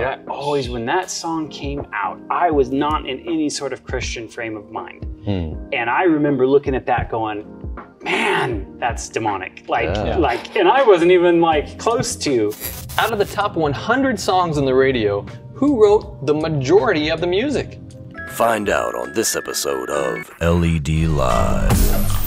dude, I always, when that song came out, I was not in any sort of Christian frame of mind. And I remember looking at that going, man, that's demonic. Like, and I wasn't even like close to. Out of the top 100 songs on the radio, who wrote the majority of the music? Find out on this episode of LED Live.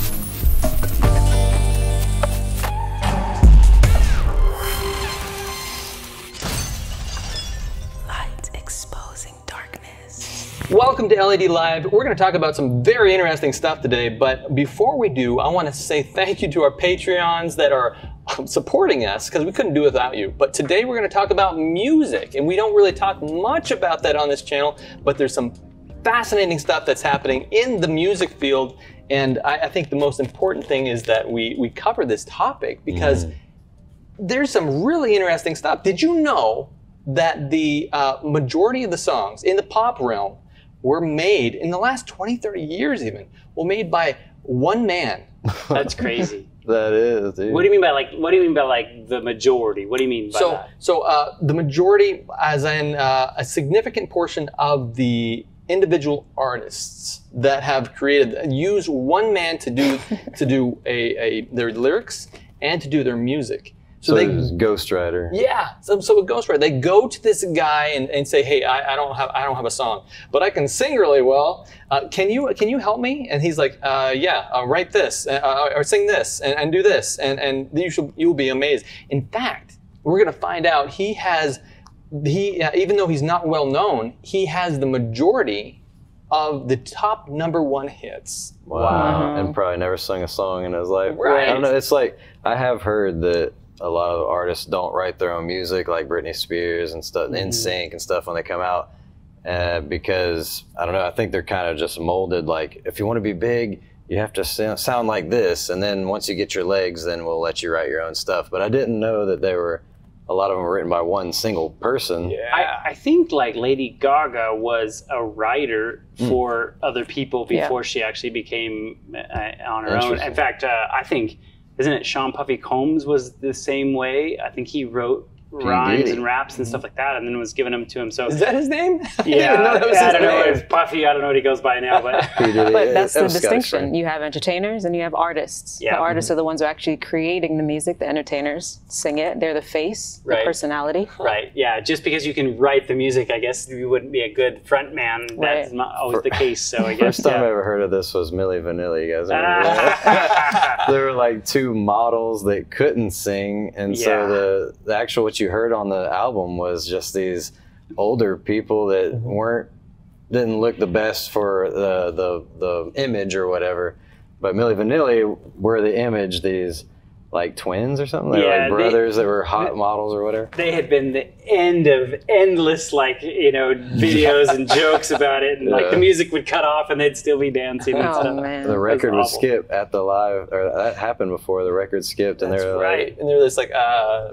Welcome to LED Live. We're going to talk about some very interesting stuff today, but before we do, I want to say thank you to our Patreons that are supporting us, because we couldn't do it without you. But today we're going to talk about music, and we don't really talk much about that on this channel, but there's some fascinating stuff that's happening in the music field, and I think the most important thing is that we cover this topic, because there's some really interesting stuff. Did you know that the majority of the songs in the pop realm were made in the last 20, 30 years even, were made by one man? That's crazy. That is, dude. What do you mean by like, what do you mean by like the majority? What do you mean by that? So the majority, as in a significant portion of the individual artists that have created, use one man to do their lyrics and to do their music. So they was ghostwriter. Yeah, so a ghostwriter. They go to this guy and say, hey, I don't have a song, but I can sing really well. Can you help me? And he's like, yeah, write this or sing this and do this, and you'll be amazed. In fact, we're gonna find out he even though he's not well known, he has the majority of the top #1 hits. Wow, and probably never sung a song in his life. Right. I don't know. It's like I have heard that a lot of artists don't write their own music, like Britney Spears and stuff, NSYNC and stuff when they come out, because, I don't know, I think they're kind of just molded, like, if you want to be big, you have to sound like this, and then once you get your legs, then we'll let you write your own stuff. But I didn't know that they were, a lot of them were written by one single person. Yeah. I think, like, Lady Gaga was a writer for other people before she actually became on her own. In fact, I think... Isn't it Sean Puffy Combs was the same way? I think he wrote rhymes and raps and stuff like that, and then was giving them to himself. Is that his name? Yeah, I don't know. It's Puffy. I don't know what he goes by now, but that's the distinction. You have entertainers and you have artists. Yeah. The artists are the ones who are actually creating the music. The entertainers sing it. They're the face, the personality. Right. Yeah. Just because you can write the music, I guess you wouldn't be a good front man. That's not always the case. So I guess. First time I ever heard of this was Milli Vanilli. You guys remember that? There were like two models that couldn't sing, and so the actual what you heard on the album was just these older people that didn't look the best for the image or whatever, but Milli Vanilli were the image, these like twins or something, like brothers that were hot models or whatever. They had been the end of endless, like, you know, videos and jokes about it, and like the music would cut off and they'd still be dancing and stuff. Man. The record would skip at the live, or that happened before, the record skipped, and they were like, and they were just like,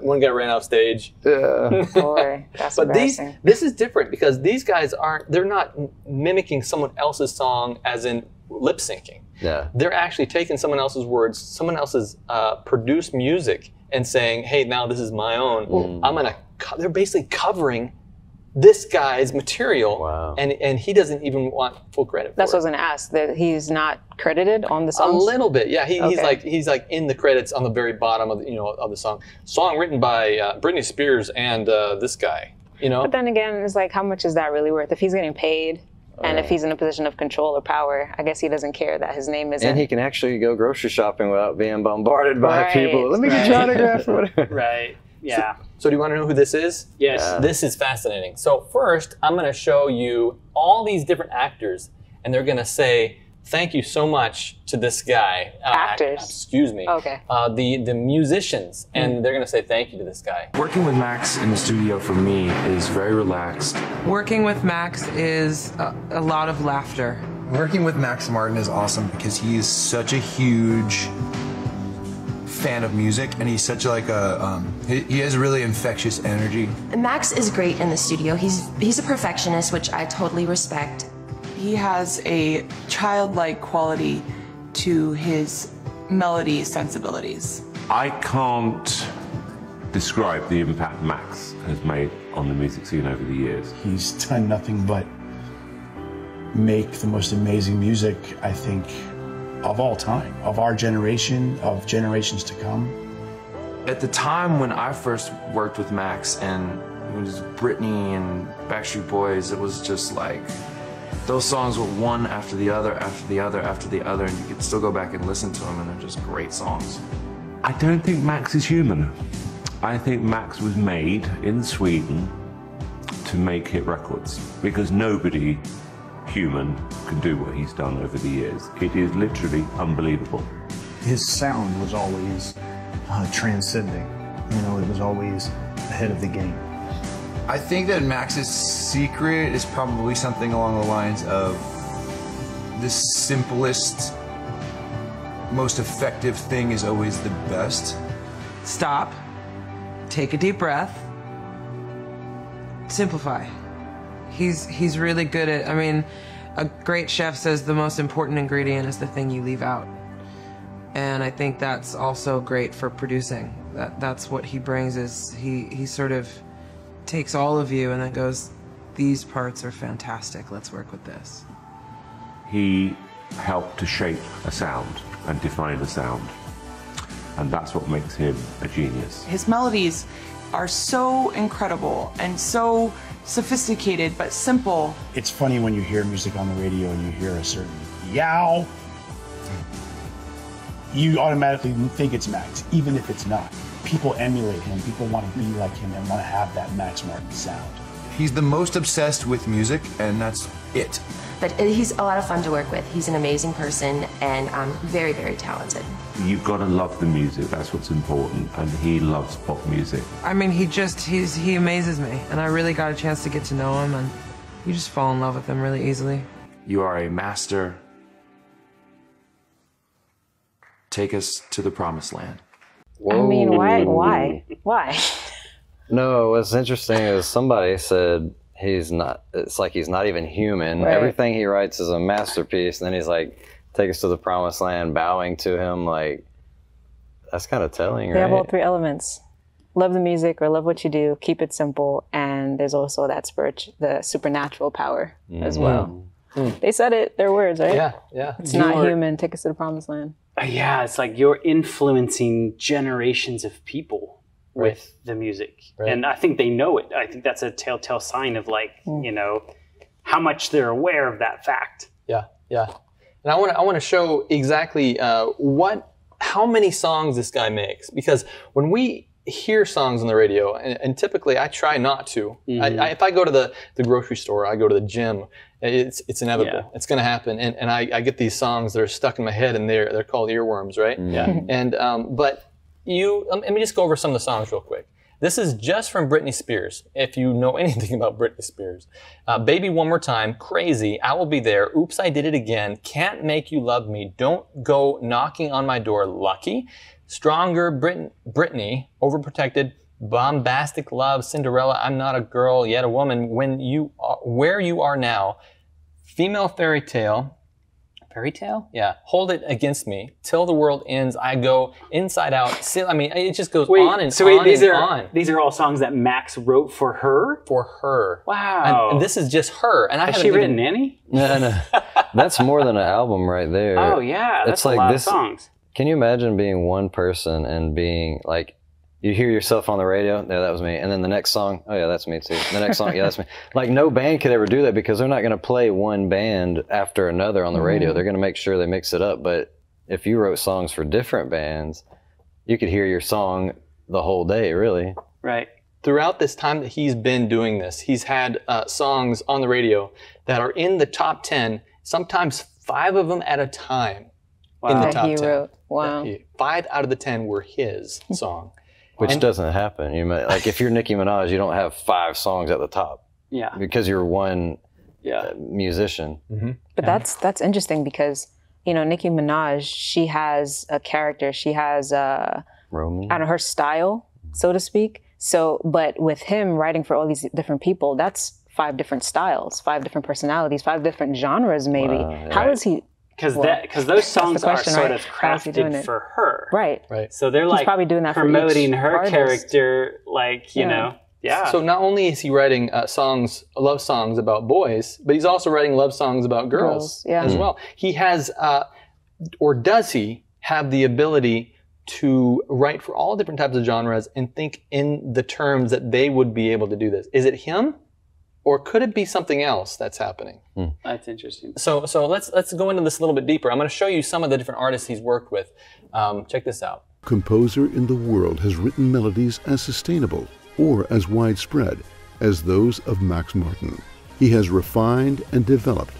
one guy ran off stage. Yeah. Boy, that's but this is different, because these guys they're not mimicking someone else's song as in lip syncing. Yeah. They're actually taking someone else's words, someone else's produced music, and saying, hey, now this is my own. I'm gonna, they're basically covering this guy's material, and he doesn't even want full credit for it. That's what I was gonna ask, that he's not credited on the song? A little bit, yeah. He's like in the credits on the very bottom of the, of the song. Song written by Britney Spears and this guy, But then again, it's like, how much is that really worth? If he's getting paid, and if he's in a position of control or power, I guess he doesn't care that his name isn't. And he can actually go grocery shopping without being bombarded by people. Let me get your autograph or whatever. Yeah. So do you want to know who this is? Yes. This is fascinating. So first, I'm going to show you all these different actors, and they're going to say, thank you so much to this guy. Actors? Excuse me. Okay. The musicians, and they're going to say thank you to this guy. Working with Max in the studio for me is very relaxed. Working with Max is a lot of laughter. Working with Max Martin is awesome because he is such a huge fan of music, and he's such like a, he has really infectious energy. Max is great in the studio. He's a perfectionist, which I totally respect. He has a childlike quality to his melody sensibilities. I can't describe the impact Max has made on the music scene over the years. He's done nothing but make the most amazing music, I think, of all time, of our generation, of generations to come. At the time when I first worked with Max and it was Britney and Backstreet Boys, it was just like, those songs were one after the other, after the other, after the other, and you could still go back and listen to them and they're just great songs. I don't think Max is human. I think Max was made in Sweden to make hit records because nobody human can do what he's done over the years. It is literally unbelievable. His sound was always transcending. You know, it was always ahead of the game. I think that Max's secret is probably something along the lines of the simplest, most effective thing is always the best. Stop, take a deep breath, simplify. He's really good at, I mean, a great chef says the most important ingredient is the thing you leave out. And I think that's also great for producing. That's what he brings is he sort of takes all of you and then goes, these parts are fantastic, let's work with this. He helped to shape a sound and define a sound, and that's what makes him a genius. His melodies are so incredible and so sophisticated but simple. It's funny when you hear music on the radio and you hear a certain yowl, you automatically think it's Max, even if it's not. People emulate him, people want to be like him and want to have that Max Martin sound. He's the most obsessed with music, and that's it. But he's a lot of fun to work with. He's an amazing person and very, very talented. You've got to love the music, that's what's important, and he loves pop music. I mean, he amazes me, and I really got a chance to get to know him, and you just fall in love with him really easily. You are a master. Take us to the promised land. Whoa. I mean, why? No, what's interesting is somebody said he's not, it's like he's not even human. Right. Everything he writes is a masterpiece. And then he's like, take us to the promised land, bowing to him. Like, that's kind of telling, right? They have all three elements. Love the music or love what you do, keep it simple. And there's also that the supernatural power as well. Mm. They said it, their words, right? Yeah, yeah. It's not human, take us to the promised land. Yeah, it's like you're influencing generations of people with the music. Right. And I think they know it. I think that's a telltale sign of like, you know, how much they're aware of that fact. Yeah, yeah. And I want to show exactly how many songs this guy makes. Because when we hear songs on the radio, and typically I try not to. I, if I go to the grocery store, I go to the gym, it's inevitable. Yeah. It's going to happen. And I get these songs that are stuck in my head, and they're called earworms, right? Yeah. And but let me just go over some of the songs real quick. This is just from Britney Spears, if you know anything about Britney Spears. Baby One More Time, Crazy, I Will Be There, Oops I Did It Again, Can't Make You Love Me, Don't Go Knocking on My Door, Lucky, Stronger, Britney, Overprotected, Bombastic Love, Cinderella, I'm Not a Girl, Yet a Woman, Where You Are Now, Female Fairy Tale, yeah, Hold It Against Me, Till the World Ends, I Go, Inside Out, I mean, it just goes on and on and on. These are all songs that Max wrote for her? For her. Wow. And this is just her. And has she written any? No, no. That's more than an album right there. Oh, yeah. That's a lot of songs. Can you imagine being one person and being like, you hear yourself on the radio, yeah, that was me. And then the next song, oh yeah, that's me too. The next song, yeah, that's me. Like no band could ever do that because they're not going to play one band after another on the radio. They're going to make sure they mix it up. But if you wrote songs for different bands, you could hear your song the whole day, really. Right. Throughout this time that he's been doing this, he's had songs on the radio that are in the top 10, sometimes 5 of them at a time. Wow. In the top 10. Wrote. Wow. 5 out of the 10 were his song. Which doesn't happen. You might, like if you're Nicki Minaj, you don't have 5 songs at the top. Yeah. Because you're one musician. Mm-hmm. But that's interesting because, you know, Nicki Minaj, she has a character. She has I don't know, her style, so to speak. So, but with him writing for all these different people, that's 5 different styles, 5 different personalities, 5 different genres maybe. How is he... Because those songs are sort of crafted for her. Right. So they're like promoting her character, like, you know. Yeah. So not only is he writing songs, love songs about boys, but he's also writing love songs about girls as well. He has, or does he have the ability to write for all different types of genres and think in the terms that they would be able to do this? Is it him? Or could it be something else that's happening? Mm. That's interesting. So let's go into this a little bit deeper. I'm going to show you some of the different artists he's worked with. Check this out. Composer in the world has written melodies as sustainable or as widespread as those of Max Martin. He has refined and developed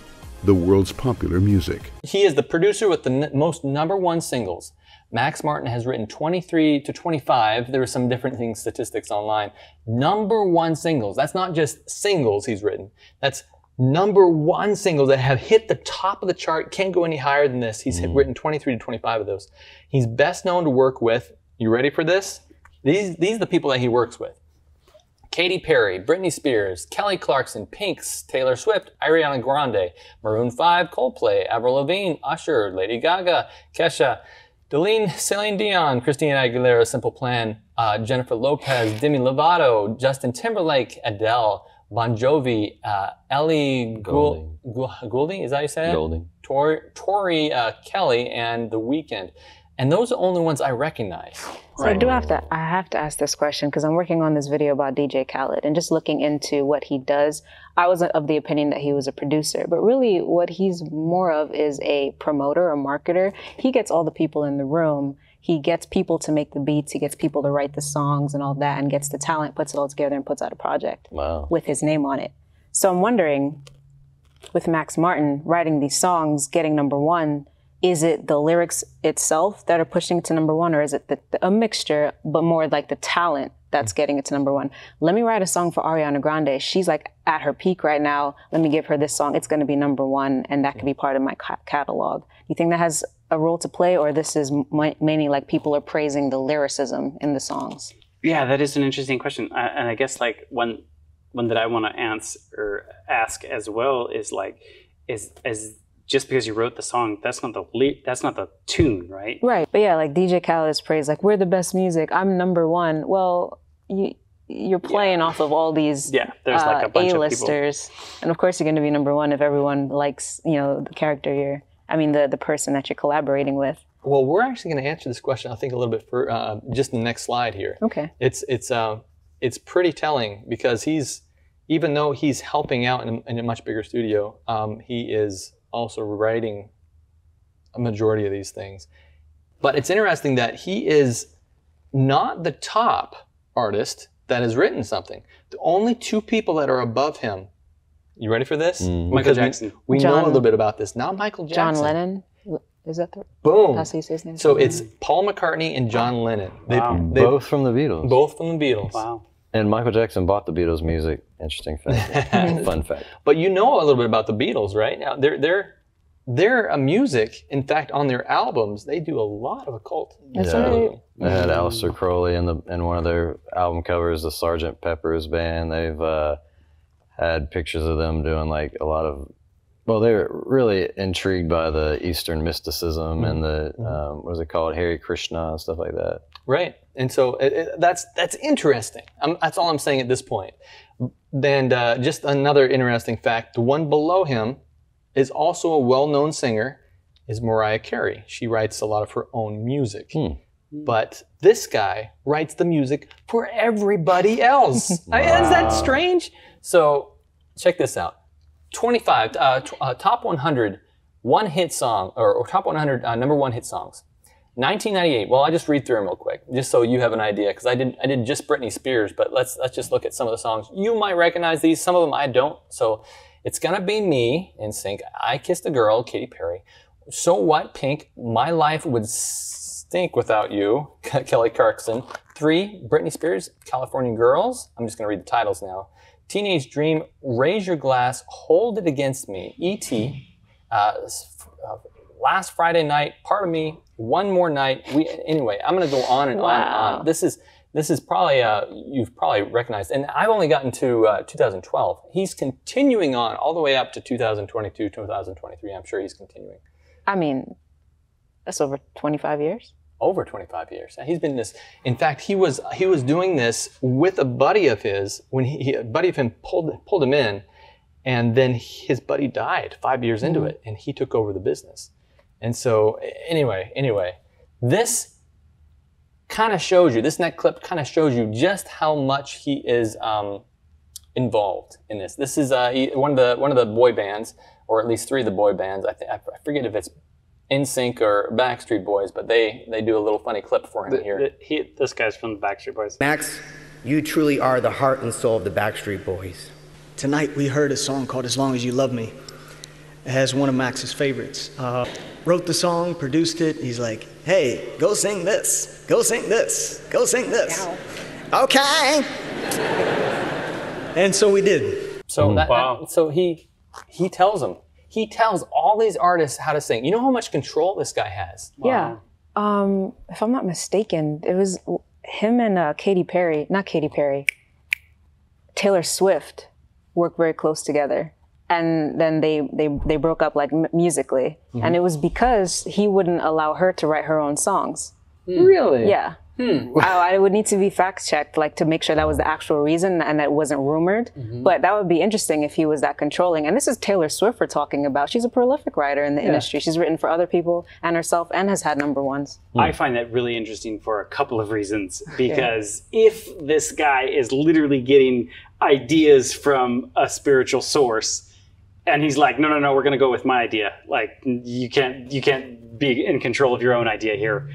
the world's popular music. He is the producer with the most number-one singles. Max Martin has written 23 to 25. There are some different things, statistics online. Number-one singles. That's not just singles he's written. That's number-one singles that have hit the top of the chart. Can't go any higher than this. He's written 23 to 25 of those. He's best known to work with, you ready for this? These are the people that he works with. Katy Perry, Britney Spears, Kelly Clarkson, Pink's, Taylor Swift, Ariana Grande, Maroon 5, Coldplay, Avril Lavigne, Usher, Lady Gaga, Kesha, Celine Dion, Christina Aguilera, Simple Plan, Jennifer Lopez, Demi Lovato, Justin Timberlake, Adele, Bon Jovi, Ellie Goulding. Goulding, is that how you say it? Goulding. Tori Kelly, and The Weeknd. And those are the only ones I recognize. So right. I have to ask this question because I'm working on this video about DJ Khaled and just looking into what he does. I was of the opinion that he was a producer, but really what he's more of is a promoter, a marketer. He gets all the people in the room. He gets people to make the beats. He gets people to write the songs and all that, and gets the talent, puts it all together, and puts out a project with his name on it. So I'm wondering, with Max Martin writing these songs, getting number one, is it the lyrics itself that are pushing it to number one, or is it a mixture, but more like the talent that's getting it to number one? Let me write a song for Ariana Grande. She's like at her peak right now. Let me give her this song. It's going to be number one, and that could be part of my catalog. You think that has a role to play, or this is mainly like people are praising the lyricism in the songs? Yeah, that is an interesting question. And I guess like one that I want to ask as well is like, just because you wrote the song, that's not the tune, right? Right, but yeah, like DJ Khaled's praise, like we're the best music, I'm number one. Well, you're playing off of all these there's like a bunch A-listers, of people. And of course you're going to be number one if everyone likes, you know, the character the person that you're collaborating with. Well, we're actually going to answer this question, I think, a little bit for just the next slide here. Okay. It's pretty telling because even though he's helping out in a much bigger studio, he is also writing a majority of these things. But it's interesting that he is not the top artist that has written something. The only two people that are above him, you ready for this? Michael Jackson. We know a little bit about this. Not Michael Jackson. John Lennon. Is that the... Boom. That's how you say his name. So it's Paul McCartney and John Lennon. Wow. Both from the Beatles. Both from the Beatles. Wow. And Michael Jackson bought the Beatles' music. Interesting fact. Fun fact. But you know a little bit about the Beatles, right? Now, their music, in fact, on their albums, they do a lot of occult. That's right. They had Aleister Crowley in one of their album covers, the Sgt. Pepper's Band. They've had pictures of them doing like a lot of... Well, they were really intrigued by the Eastern mysticism and the, what is it called, Hare Krishna and stuff like that. Right. And so that's interesting. That's all I'm saying at this point. And just another interesting fact, the one below him is also a well-known singer, is Mariah Carey. She writes a lot of her own music. But this guy writes the music for everybody else. Wow. Is that strange? So check this out. 25, top 100 one-hit song, or top 100 number one hit songs. 1998. Well, I'll just read through them real quick, just so you have an idea, because I did just Britney Spears, but let's just look at some of the songs. You might recognize these, some of them I don't. So it's Gonna Be Me, NSYNC, I Kissed a Girl, Katy Perry, So What, Pink, My Life Would Stink Without You, Kelly Clarkson, 3, Britney Spears, California Girls, I'm just going to read the titles now, Teenage Dream, Raise Your Glass, Hold It Against Me, E.T., Last Friday Night, Part of Me, One More Night. Anyway, I'm going to go on and on and on. This is probably, you've probably recognized, and I've only gotten to 2012. He's continuing on all the way up to 2022, 2023. I'm sure he's continuing. I mean, that's over 25 years. over 25 years. He's been in this. In fact, he was doing this with a buddy of his when a buddy of him pulled him in, and then his buddy died 5 years into it, and he took over the business. And so anyway, this kind of shows you, this next clip kind of shows you just how much he is involved in this. This is one of the boy bands, or at least three of the boy bands. I forget if it's NSYNC or Backstreet Boys, but they do a little funny clip for him here. This guy's from the Backstreet Boys. Max, you truly are the heart and soul of the Backstreet Boys. Tonight we heard a song called As Long As You Love Me. It has one of Max's favorites. Wrote the song, produced it. He's like, hey, go sing this, go sing this, go sing this. Ow. Okay. And so we did. So he tells them. He tells all these artists how to sing. You know how much control this guy has? Wow. Yeah. If I'm not mistaken, it was him and Taylor Swift worked very close together. And then they broke up, like, musically. Mm-hmm. And it was because he wouldn't allow her to write her own songs. Mm. Really? Yeah. Hmm. I would need to be fact-checked, like, to make sure that was the actual reason and that it wasn't rumored. Mm-hmm. But that would be interesting if he was that controlling. And this is Taylor Swift we're talking about. She's a prolific writer in the industry. She's written for other people and herself and has had #1s. Mm. I find that really interesting for a couple of reasons. Because if this guy is literally getting ideas from a spiritual source, and he's like, no, we're going to go with my idea. Like, you can't be in control of your own idea here.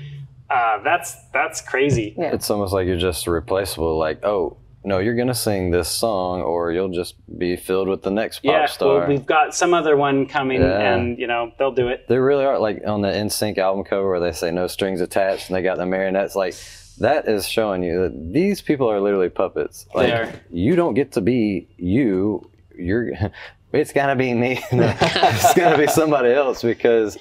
That's crazy. Yeah. It's almost like you're just replaceable. Like, oh, no, you're going to sing this song, or you'll just be filled with the next pop star. Well, we've got some other one coming, and, you know, they'll do it. They really are. Like, on the NSYNC album cover where they say no strings attached, and they got the marionettes, like, that is showing you that these people are literally puppets. Like, you don't get to be you. It's gotta be me. It's gotta be somebody else, because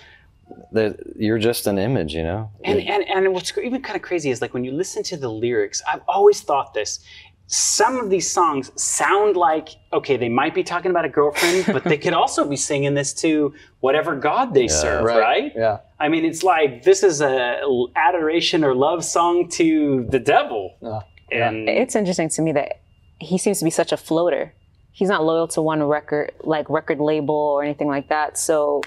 you're just an image, you know? And what's even kind of crazy is, like, when you listen to the lyrics, I've always thought this, some of these songs sound like, okay, they might be talking about a girlfriend, but they could also be singing this to whatever God they serve, right? Yeah. I mean, it's like, this is an adoration or love song to the devil. And it's interesting to me that he seems to be such a floater. He's not loyal to one record label or anything like that. So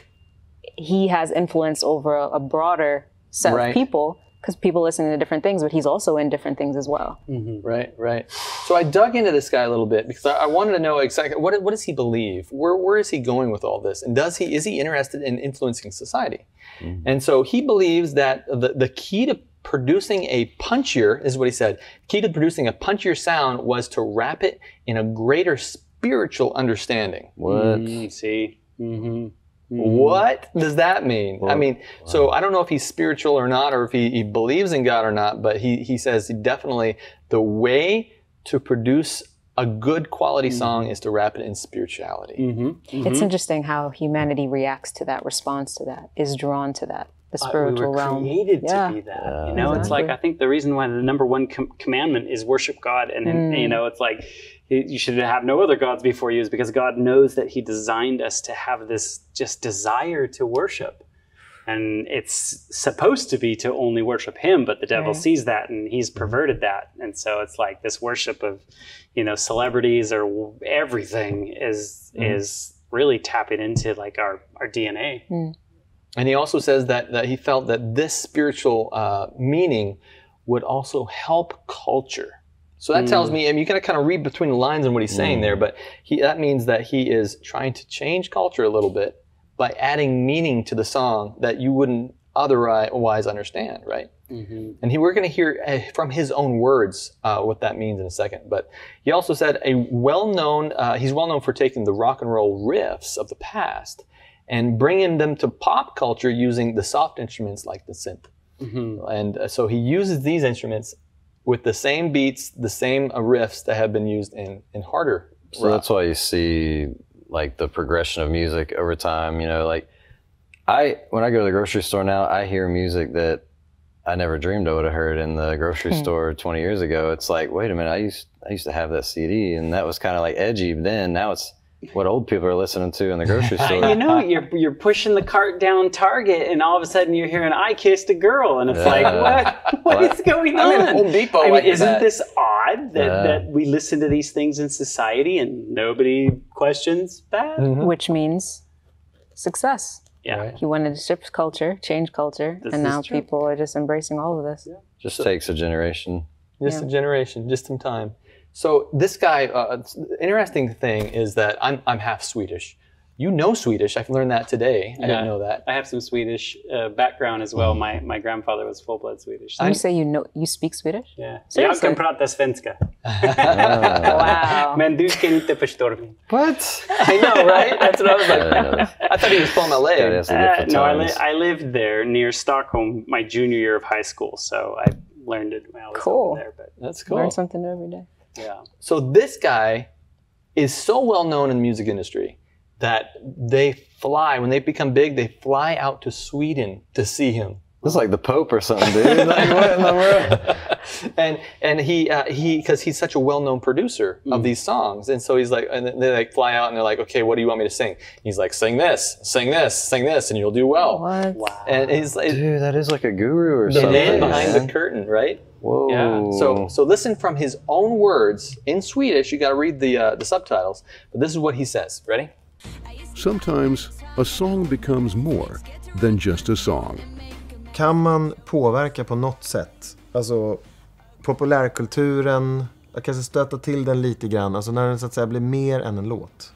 he has influence over a broader set of people, because people listen to different things, but he's also in different things as well. Mm-hmm. Right. So I dug into this guy a little bit, because I wanted to know exactly what does he believe? Where is he going with all this? And is he interested in influencing society? Mm-hmm. And so he believes that the key to producing a punchier, this is what he said, key to producing a punchier sound was to wrap it in a greater spiritual understanding. What? See? Mm-hmm. What does that mean? Well, I mean, so I don't know if he's spiritual or not, or if he believes in God or not, but he says definitely the way to produce a good quality song is to wrap it in spirituality. Mm-hmm. Mm-hmm. It's interesting how humanity reacts to that, responds to that, is drawn to that. The spiritual realm. We were created to be that. You know, exactly. It's like, I think the reason why the #1 commandment is worship God, and you know, it's like, you should have no other gods before you, is because God knows that he designed us to have this just desire to worship. And it's supposed to be to only worship him, but the devil sees that, and he's perverted that. And so it's like this worship of, you know, celebrities or everything is really tapping into, like, our DNA. Mm. And he also says that he felt that this spiritual meaning would also help culture. So that tells me, I mean, you gotta kind of read between the lines on what he's saying there, but that means that he is trying to change culture a little bit by adding meaning to the song that you wouldn't otherwise understand, right? Mm-hmm. And we're gonna hear from his own words what that means in a second. But he also said he's well known for taking the rock and roll riffs of the past and bringing them to pop culture using the soft instruments like the synth. Mm-hmm. And so he uses these instruments with the same beats, the same riffs that have been used in harder rock. So that's why you see, like, the progression of music over time. You know, like, when I go to the grocery store now, I hear music that I never dreamed I would have heard in the grocery store 20 years ago. It's like, wait a minute, I used to have that CD, and that was kind of, like, edgy. But then now it's what old people are listening to in the grocery store. You know, you're pushing the cart down Target, and all of a sudden you're hearing "I kissed a girl," and it's like, what is going on? I'm in Home Depot. I mean, isn't this odd that, that we listen to these things in society and nobody questions that? Mm-hmm. Which means success. Yeah, right. He wanted to shift culture, change culture, and now people are just embracing all of this. Yeah. Just takes a generation. Just a generation, just some time. So this guy, interesting thing is that I'm half Swedish. You know Swedish. I've learned that today. Yeah. I didn't know that. I have some Swedish background as well. My grandfather was full-blood Swedish. So. You say you speak Swedish? Yeah. Jag kan prata svenska. Wow. Men du ska inte förstå mig. What? I know, right? That's what I was like. I thought he was from LA. No, I lived there near Stockholm my junior year of high school, so I learned it when I was over there. But that's cool. Learn something new every day. Yeah. So this guy is so well known in the music industry that they fly, when they become big, they fly out to Sweden to see him. It's like the Pope or something, dude. Like, what in the world? And he because he's such a well-known producer of these songs, and so he's like, and they like fly out and they're like, okay, what do you want me to sing? And he's like, sing this, sing this, sing this, and you'll do well. What? Wow. And he's like, dude, that is like a guru or something. The man behind the curtain, right? Whoa. Yeah. So listen from his own words in Swedish. You got to read the subtitles, but this is what he says. Ready? Sometimes a song becomes more than just a song. Kan man påverka på något sätt? Alltså populärkulturen, jag kanske stöta till den lite grann. Alltså när den så att säga blir mer än en låt.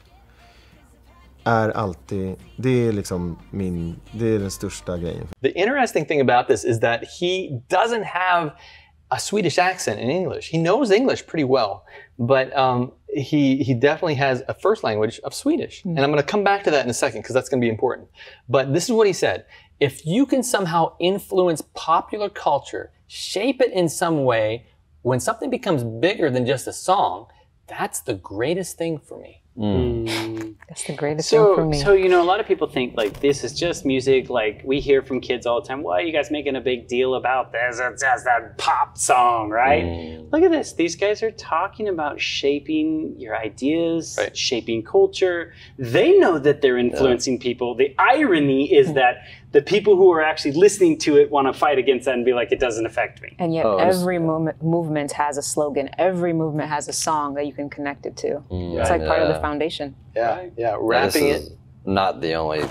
Är alltid, det är liksom min, det är den största grejen. The interesting thing about this is that he doesn't have a Swedish accent in English. He knows English pretty well, but he definitely has a first language of Swedish. And I'm going to come back to that in a second because that's going to be important. But this is what he said. If you can somehow influence popular culture, shape it in some way, when something becomes bigger than just a song, that's the greatest thing for me. That's the greatest thing for me. So, you know, a lot of people think like this is just music. Like we hear from kids all the time, why are you guys making a big deal about this? It's just that pop song, right? Look at this. These guys are talking about shaping your ideas, shaping culture. They know that they're influencing people. The irony is that the people who are actually listening to it want to fight against that and be like, it doesn't affect me. And yet every movement has a slogan. Every movement has a song that you can connect it to. It's like part of the foundation. Yeah, yeah, wrapping it. Not the only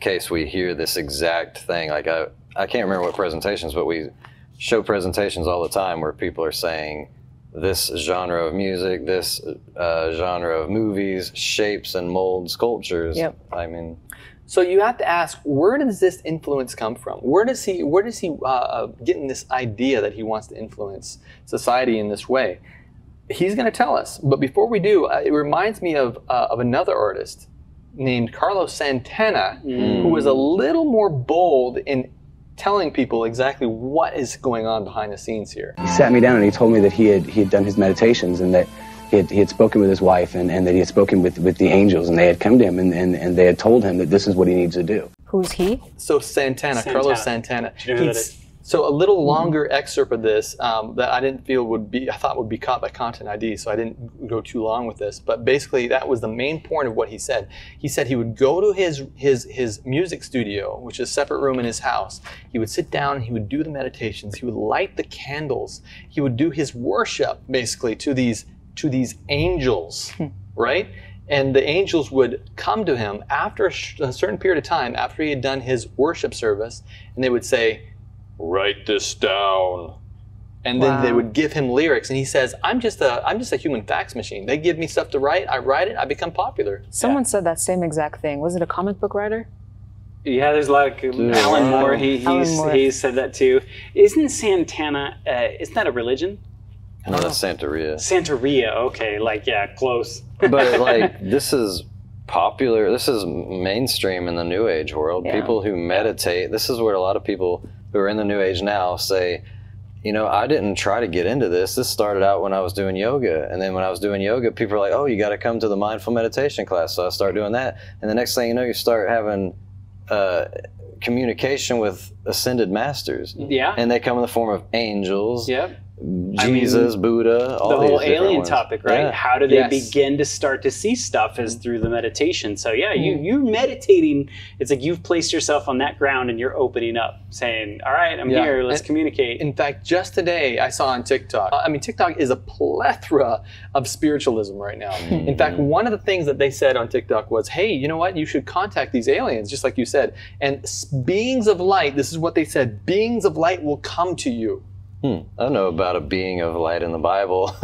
case we hear this exact thing. Like I can't remember what presentations, but we show presentations all the time where people are saying this genre of music, this genre of movies shapes and molds cultures. Yep. I mean. So you have to ask, where does this influence come from? Where does he getting this idea that he wants to influence society in this way? He's going to tell us. But before we do, it reminds me of another artist named Carlos Santana, who was a little more bold in telling people exactly what is going on behind the scenes here. He sat me down and he told me that he had done his meditations and that he had spoken with his wife and that he had spoken with the angels, and they had come to him and they had told him that this is what he needs to do. Who's he? So Santana. Carlos Santana. So a little longer excerpt of this that I didn't feel I thought would be caught by Content ID, so I didn't go too long with this. But basically, that was the main point of what he said. He said he would go to his music studio, which is a separate room in his house. He would sit down and he would do the meditations. He would light the candles. He would do his worship basically to these angels, right? And the angels would come to him after a certain period of time, after he had done his worship service, and they would say, write this down. And then they would give him lyrics, and he says, I'm just a human fax machine. They give me stuff to write, I write it, I become popular. Someone said that same exact thing. Was it a comic book writer? Yeah, there's like Alan Moore, he said that too. Isn't Santana, isn't that a religion? No, that's Santeria. Santeria, okay, like, yeah, close. But like, this is popular, this is mainstream in the New Age world. Yeah. People who meditate, this is where a lot of people who are in the New Age now say, you know, I didn't try to get into this. This started out when I was doing yoga. And then when I was doing yoga, people are like, oh, you got to come to the mindful meditation class. So I start doing that. And the next thing you know, you start having communication with ascended masters. Yeah. And they come in the form of angels. Yeah. Jesus, Buddha, all the whole alien topic, right? Yeah. How do they begin to start to see stuff is through the meditation. So yeah, you're meditating. It's like you've placed yourself on that ground and you're opening up, saying, "All right, I'm here. Let's communicate." In fact, just today I saw on TikTok. I mean, TikTok is a plethora of spiritualism right now. In fact, one of the things that they said on TikTok was, "Hey, you know what? You should contact these aliens, just like you said. And beings of light. This is what they said. Beings of light will come to you." I don't know about a being of light in the Bible.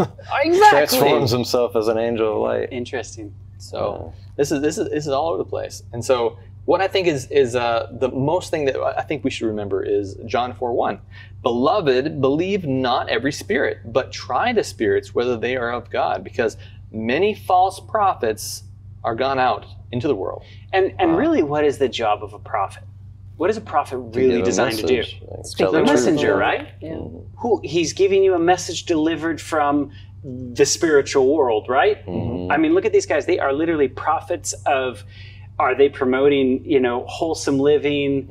Exactly. Transforms himself as an angel of light. Interesting. So this is all over the place. And so what I think is the most thing that I think we should remember is John 4:1. Beloved, believe not every spirit, but try the spirits whether they are of God, because many false prophets are gone out into the world. And really, what is the job of a prophet? What is a prophet really designed to do? Speak the messenger, right? Yeah. Who he's giving you a message delivered from the spiritual world, right? Mm-hmm. I mean, look at these guys. They are literally prophets of. Are they promoting, you know, wholesome living,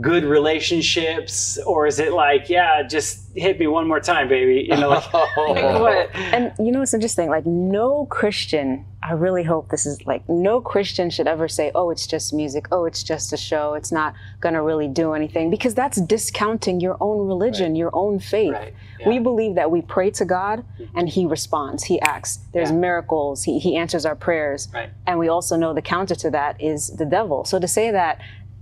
good relationships, or is it like, yeah, just hit me one more time, baby? You know, like, like what? And you know, it's interesting. Like, no Christian. I really hope this is like no Christian should ever say, "Oh, it's just music. Oh, it's just a show. It's not gonna really do anything," because that's discounting your own religion, your own faith. Right. Yeah. We believe that we pray to God and He responds. He acts. There's miracles. He answers our prayers. Right. And we also know the counter to that is the devil. So to say that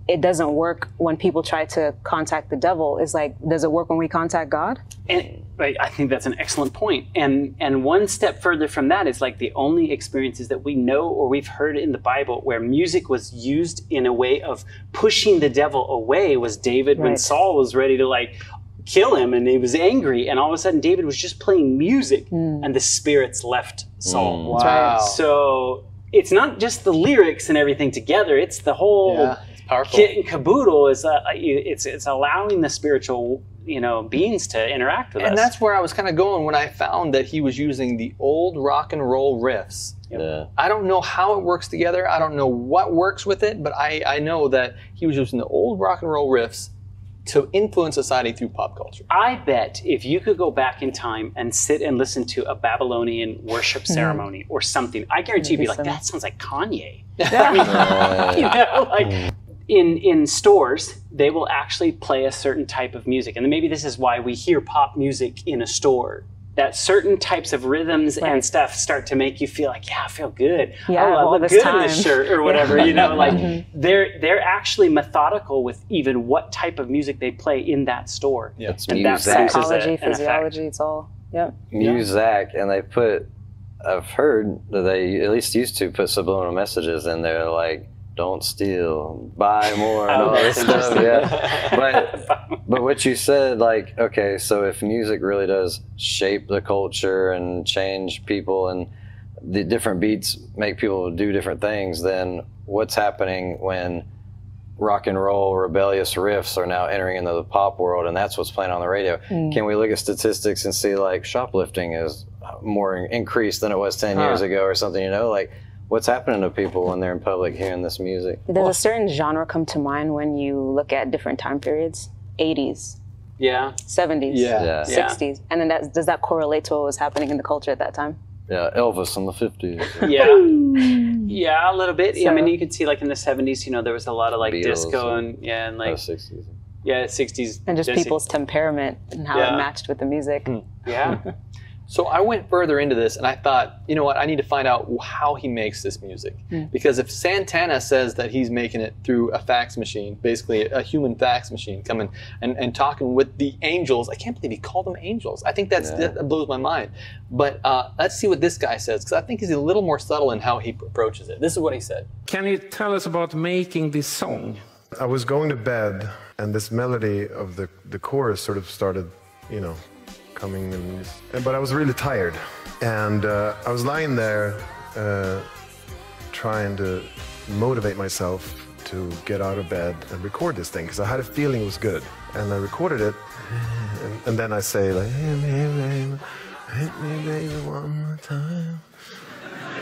it doesn't work when people try to contact the devil is like, does it work when we contact God? And I think that's an excellent point. And one step further from that is like the only experiences that we know or we've heard in the Bible where music was used in a way of pushing the devil away was David when Saul was ready to like kill him and he was angry. And all of a sudden David was just playing music and the spirits left Saul. Wow. Right. So it's not just the lyrics and everything together. It's the whole... Yeah. Powerful. Kit and caboodle is it's allowing the spiritual beings to interact with us. And that's where I was kind of going when I found that he was using the old rock and roll riffs. Yeah. I don't know how it works together. I don't know what works with it, but I know that he was using the old rock and roll riffs to influence society through pop culture. I bet if you could go back in time and sit and listen to a Babylonian worship ceremony or something, I guarantee you'd be like, that sounds like Kanye. I mean, In stores, they will actually play a certain type of music. And maybe this is why we hear pop music in a store. That certain types of rhythms and stuff start to make you feel like, yeah, I feel good. Yeah, oh, I look good in this shirt or whatever, you know, like they're actually methodical with even what type of music they play in that store. Yeah, it's music. Psychology, physiology, it's all, music, and they put, I've heard that they at least used to put subliminal messages in there like, don't steal, buy more, and all this stuff. Yeah, but what you said, like, okay, so if music really does shape the culture and change people, and the different beats make people do different things, then what's happening when rock and roll rebellious riffs are now entering into the pop world, and that's what's playing on the radio? Can we look at statistics and see like shoplifting is more increased than it was 10 years ago or something? You know, like. What's happening to people when they're in public hearing this music? Does a certain genre come to mind when you look at different time periods? 80s. Yeah. 70s. Yeah. 60s. And then does that correlate to what was happening in the culture at that time? Yeah, Elvis in the 50s. Yeah. Yeah, a little bit. So, I mean, you could see like in the 70s, you know, there was a lot of like Beatles disco and like... 60s. Yeah, 60s. And just people's temperament and how it matched with the music. Yeah. So I went further into this and I thought, you know what, I need to find out how he makes this music. Because if Santana says that he's making it through a fax machine, basically a human fax machine coming and talking with the angels, I can't believe he called them angels. I think that blows my mind. But let's see what this guy says, because I think he's a little more subtle in how he approaches it. This is what he said. Can you tell us about making this song? I was going to bed and this melody of the chorus sort of started, you know, coming but I was really tired, and I was lying there trying to motivate myself to get out of bed and record this thing, because I had a feeling it was good, and I recorded it, and then I say like, hit me baby one more time,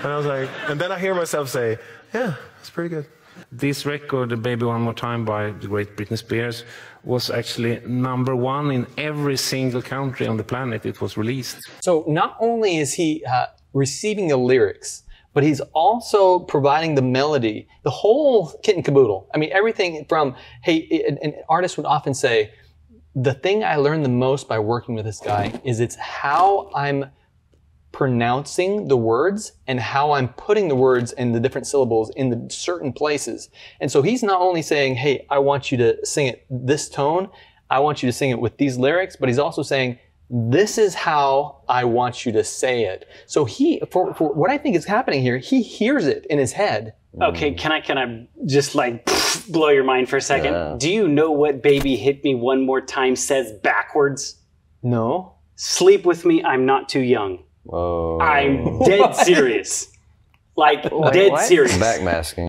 and I was like, and then I hear myself say, yeah, it's pretty good. This record, Baby One More Time by the great Britney Spears, was actually #1 in every single country on the planet it was released. So not only is he receiving the lyrics, but he's also providing the melody, the whole kit and caboodle. I mean, everything from, hey, an artist would often say, the thing I learned the most by working with this guy is it's how I'm pronouncing the words and how I'm putting the words and the different syllables in the certain places. And so he's not only saying, hey, I want you to sing it this tone, I want you to sing it with these lyrics, but he's also saying, this is how I want you to say it. So he, for what I think is happening here, he hears it in his head. Okay, can I just like blow your mind for a second? Yeah. Do you know what Baby Hit Me One More Time says backwards? No. Sleep with me, I'm not too young. Whoa. I'm dead serious. Like, wait, dead what? Serious. Backmasking.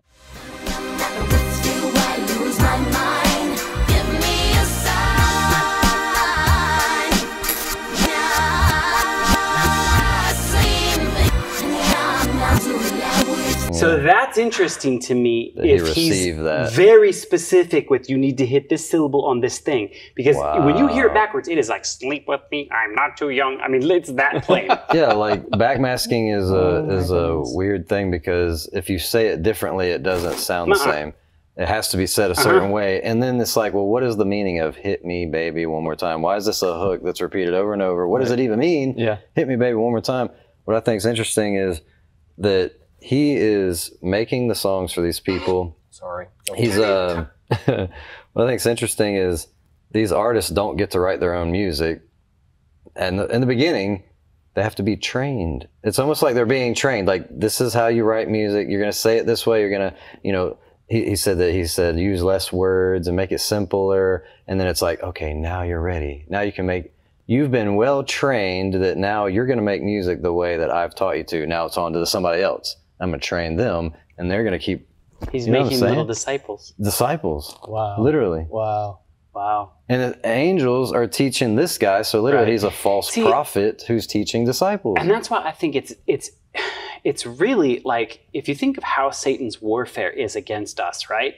So that's interesting to me if he's very specific with you need to hit this syllable on this thing. Because when you hear it backwards, it is like, sleep with me, I'm not too young. I mean, it's that plain. Yeah, like backmasking is a weird thing because if you say it differently, it doesn't sound the same. It has to be said a certain way. And then it's like, well, what is the meaning of hit me, baby, one more time? Why is this a hook that's repeated over and over? What does it even mean? Yeah. Hit me, baby, one more time. What I think is interesting is that he is making the songs for these people. Sorry. He's what I think is interesting is these artists don't get to write their own music. And in the beginning, they have to be trained. It's almost like they're being trained. Like, this is how you write music. You're going to say it this way. You're going to, you know, he said use less words and make it simpler. And then it's like, okay, now you're ready. Now you can make, you've been well trained that now you're going to make music the way that I've taught you to. Now it's on to somebody else. I'm going to train them, and they're going to keep... He's making little disciples. Disciples. Wow. Literally. Wow. Wow. And the angels are teaching this guy, so literally he's a false prophet who's teaching disciples. And that's why I think it's really like, if you think of how Satan's warfare is against us, right?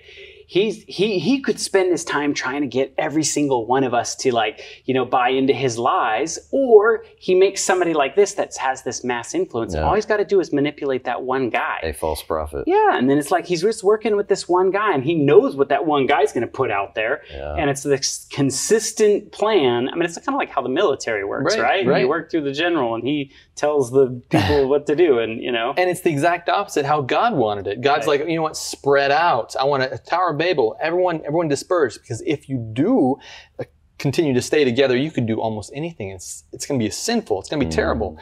He could spend his time trying to get every single one of us to, like, you know, buy into his lies, or he makes somebody like this that has this mass influence. Yeah. All he's got to do is manipulate that one guy. A false prophet. Yeah, and then it's like he's just working with this one guy, and he knows what that one guy's going to put out there, and it's this consistent plan. I mean, it's kind of like how the military works, right? You work through the general, and he tells the people what to do, and you know. And it's the exact opposite how God wanted it. God's like, you know what, spread out. I want a tower. Babel, everyone dispersed, because if you do continue to stay together, you could do almost anything. It's going to be sinful. It's going to be terrible.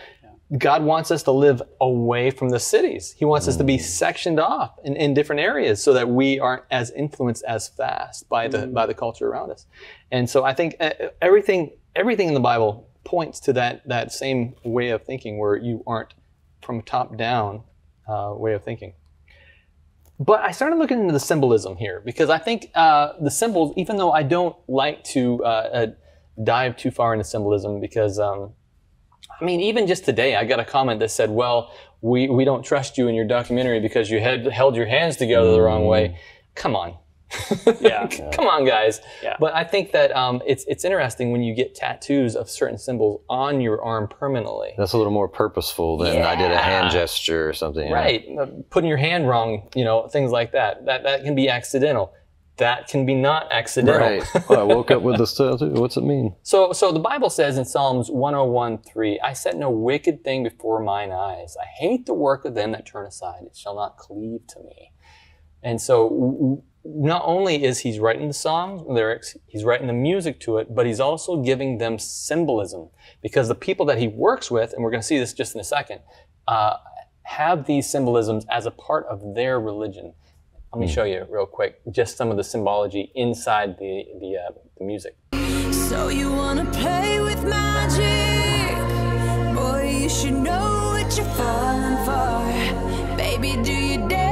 Yeah. God wants us to live away from the cities. He wants us to be sectioned off in different areas so that we aren't as influenced as fast by the culture around us. And so I think everything in the Bible points to that same way of thinking, where you aren't from top down way of thinking. But I started looking into the symbolism here, because I think the symbols, even though I don't like to dive too far into symbolism, because I mean, even just today, I got a comment that said, well, we don't trust you in your documentary because you held your hands together the wrong way. Come on. Yeah. Come on, guys. Yeah. But I think that it's interesting when you get tattoos of certain symbols on your arm permanently. That's a little more purposeful than I did a hand gesture or something. Right. You know? Putting your hand wrong, you know, things like that. That can be accidental. That can be not accidental. Right. Well, I woke up with this tattoo. What's it mean? So the Bible says in Psalms 101:3, I set no wicked thing before mine eyes. I hate the work of them that turn aside. It shall not cleave to me. And so... not only is he writing the song lyrics, he's writing the music to it, but he's also giving them symbolism, because the people that he works with, and we're going to see this just in a second, have these symbolisms as a part of their religion. Let me show you real quick just some of the symbology inside the music. So you want to play with magic, boy, you should know what you're falling for. Baby, do you dare?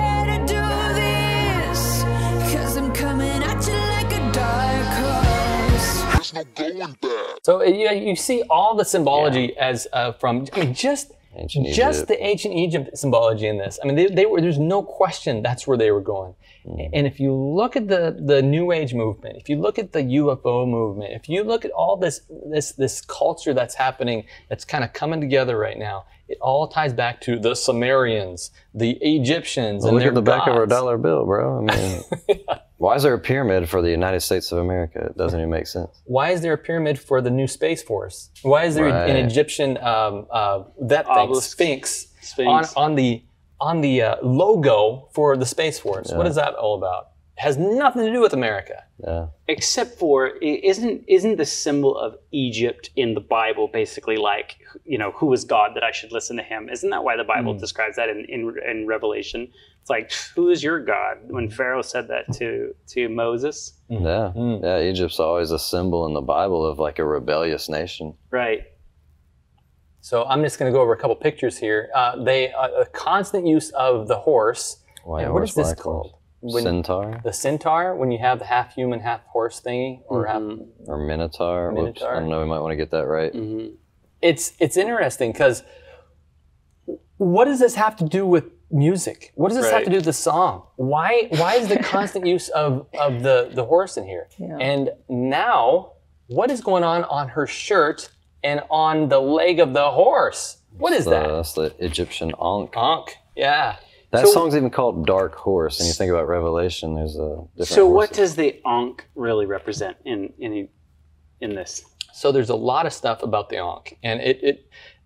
So you see all the symbology as from, I mean, just Ancient Egypt. Just the ancient Egypt symbology in this. I mean, they were, there's no question that's where they were going. Mm. And if you look at the New Age movement, if you look at the UFO movement, if you look at all this culture that's happening, that's kind of coming together right now, it all ties back to the Sumerians, the Egyptians, well, and their gods. Look at the back of our dollar bill, bro. I mean, yeah. Why is there a pyramid for the United States of America? It doesn't even make sense. Why is there a pyramid for the new Space Force? Why is there an Egyptian Sphinx. On the logo for the Space Force? Yeah. What is that all about? It has nothing to do with America. Yeah. Except for, isn't the symbol of Egypt in the Bible basically like, you know, who is God that I should listen to him? Isn't that why the Bible describes that in Revelation? It's like, who is your God? When Pharaoh said that to Moses. Yeah. Mm. Yeah, Egypt's always a symbol in the Bible of like a rebellious nation. Right. So I'm just going to go over a couple pictures here. A constant use of the horse. White and horse, what is this called? Centaur? The centaur, when you have the half human, half horse thingy, or or minotaur. Whoops, I don't know, we might want to get that right. Mm-hmm. It's interesting because what does this have to do with music? What does this have to do with the song? Why is the constant use of the horse in here? Yeah. And now, what is going on her shirt and on the leg of the horse? What is that? That's the Egyptian Ankh. Ankh, yeah. That song's even called Dark Horse, and you think about Revelation, there's a different So horses. What does the Ankh really represent in this? So there's a lot of stuff about the Ankh, and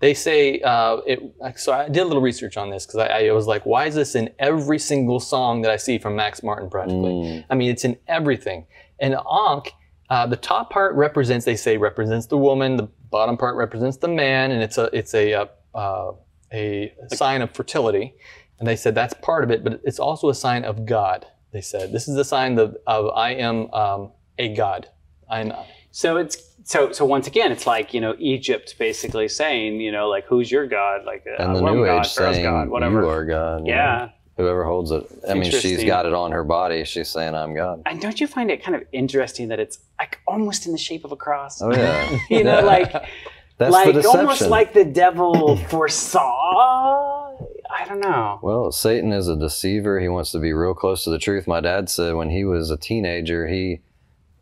they say, so I did a little research on this, because I was like, why is this in every single song that I see from Max Martin practically? Mm. I mean, it's in everything. And Ankh, the top part represents, they say, represents the woman, the bottom part represents the man, and it's a sign of fertility. And they said that's part of it, but it's also a sign of God. They said this is a sign of I am a God. I'm. So it's so once again, it's like, you know, Egypt basically saying, you know, like, who's your God? Like, and the New Age saying, God, whatever. You are God. Yeah. Whoever holds it. I mean, she's got it on her body. She's saying, I'm God. And don't you find it kind of interesting that it's like almost in the shape of a cross? Oh yeah. You know, like that's like the deception. Almost like the devil foresaw. I don't know. Well, Satan is a deceiver. He wants to be real close to the truth. My dad said when he was a teenager, he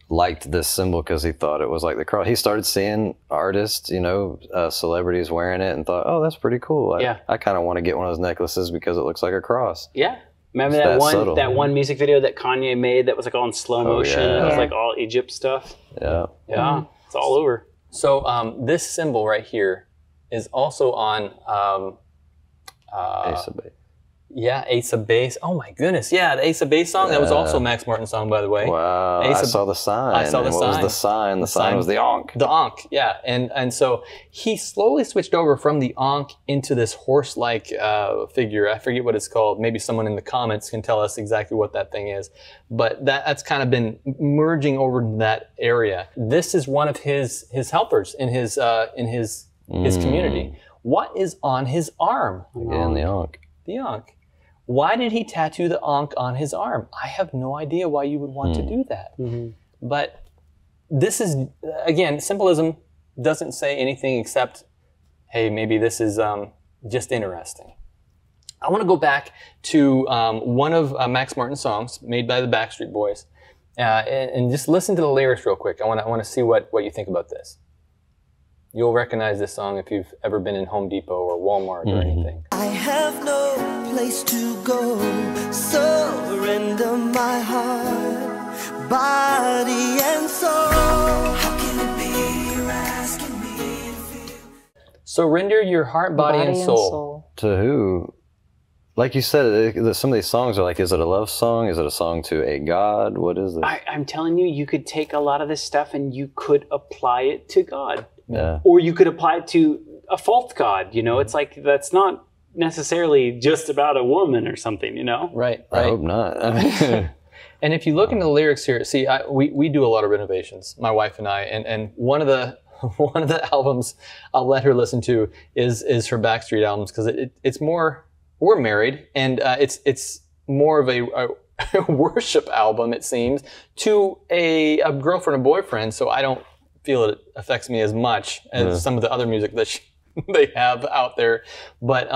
liked this symbol because he thought it was like the cross. He started seeing artists, you know, celebrities wearing it and thought, oh, that's pretty cool. I kind of want to get one of those necklaces because it looks like a cross. Yeah. Remember that one music video that Kanye made that was like all in slow motion? Yeah. It was like all Egypt stuff. Yeah. Yeah. Mm-hmm. It's all over. So this symbol right here is also on... Ace of Base. Yeah, Ace of Base. Oh my goodness. Yeah, the Ace of Base song. Yeah. That was also a Max Martin song, by the way. Wow. I saw the sign. What was the sign? The sign was the Ankh. The Ankh, yeah. And so he slowly switched over from the Ankh into this horse-like figure. I forget what it's called. Maybe someone in the comments can tell us exactly what that thing is. But that's kind of been merging over to that area. This is one of his helpers in his community. What is on his arm? Again, the Ankh. The Ankh. Why did he tattoo the Ankh on his arm? I have no idea why you would want to do that. Mm-hmm. But this is, again, symbolism doesn't say anything except, hey, maybe this is just interesting. I want to go back to one of Max Martin's songs made by the Backstreet Boys. And just listen to the lyrics real quick. I want to see what you think about this. You'll recognize this song if you've ever been in Home Depot or Walmart or anything. I have no place to go, surrender my heart, body and soul. How can it be you're asking me if you... Surrender your heart, body and soul. To who? Like you said, some of these songs are like, is it a love song? Is it a song to a God? What is it? I'm telling you, you could take a lot of this stuff and you could apply it to God. Yeah. Or you could apply it to a false god, you know? It's like, that's not necessarily just about a woman or something, you know? Right. I hope not. I mean, and if you look into the lyrics here, see, we do a lot of renovations, my wife and I, and one of the albums I'll let her listen to is her Backstreet albums, because it's more, we're married, and it's more of a worship album, it seems, to a girlfriend or boyfriend, so I don't feel it affects me as much as some of the other music that she they have out there. But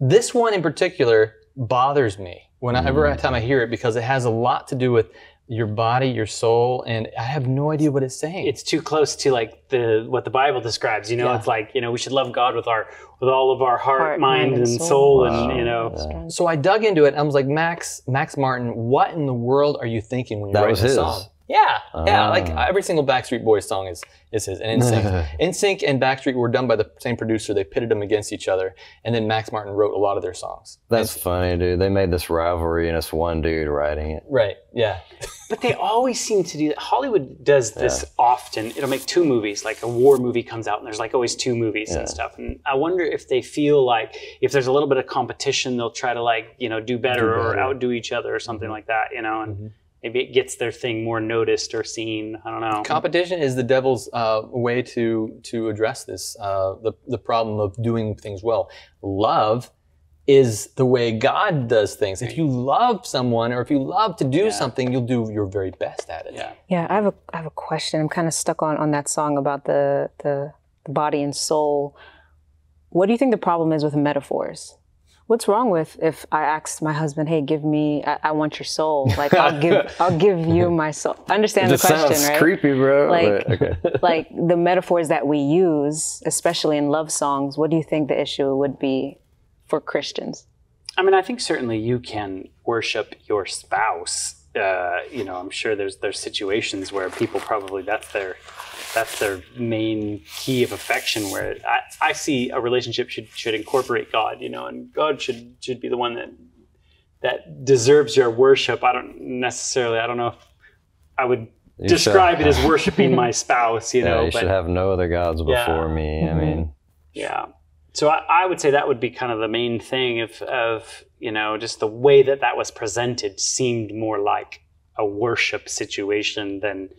this one in particular bothers me whenever time I hear it, because it has a lot to do with your body, your soul, and I have no idea what it's saying. It's too close to like the what the Bible describes. You know, yeah. It's like, you know, we should love God with our all of our heart, mind, and soul, and you know. Yeah. So I dug into it. And I was like, Max Martin, what in the world are you thinking when you write this song? Yeah, yeah. Like every single Backstreet Boys song is his. And NSYNC, NSYNC and Backstreet were done by the same producer. They pitted them against each other, and then Max Martin wrote a lot of their songs. That's funny, dude. They made this rivalry, and it's one dude writing it. Right. Yeah. But they always seem to do that. Hollywood does this often. It'll make two movies. Like a war movie comes out, and there's like always two movies and stuff. And I wonder if they feel like if there's a little bit of competition, they'll try to like do better or outdo each other or something like that. You know. And maybe it gets their thing more noticed or seen. I don't know. Competition is the devil's way to address this, the problem of doing things well. Love is the way God does things. If you love someone or if you love to do something, you'll do your very best at it. Yeah. Yeah. I have a question. I'm kind of stuck on that song about the body and soul. What do you think the problem is with metaphors? What's wrong with if I asked my husband, hey, give me, I want your soul. Like, I'll give you my soul. Understand the question, right? It sounds creepy, bro. Like, like the metaphors that we use, especially in love songs, what do you think the issue would be for Christians? I mean, I think certainly you can worship your spouse. You know, I'm sure there's situations where people probably, that's their main key of affection, where I see a relationship should incorporate God, you know, and God should be the one that deserves your worship. I don't know if I would describe it as worshiping my spouse, you know. Yeah, you should have no other gods before me. I mean. Yeah. So I would say that would be kind of the main thing of, you know, just the way that was presented seemed more like a worship situation than...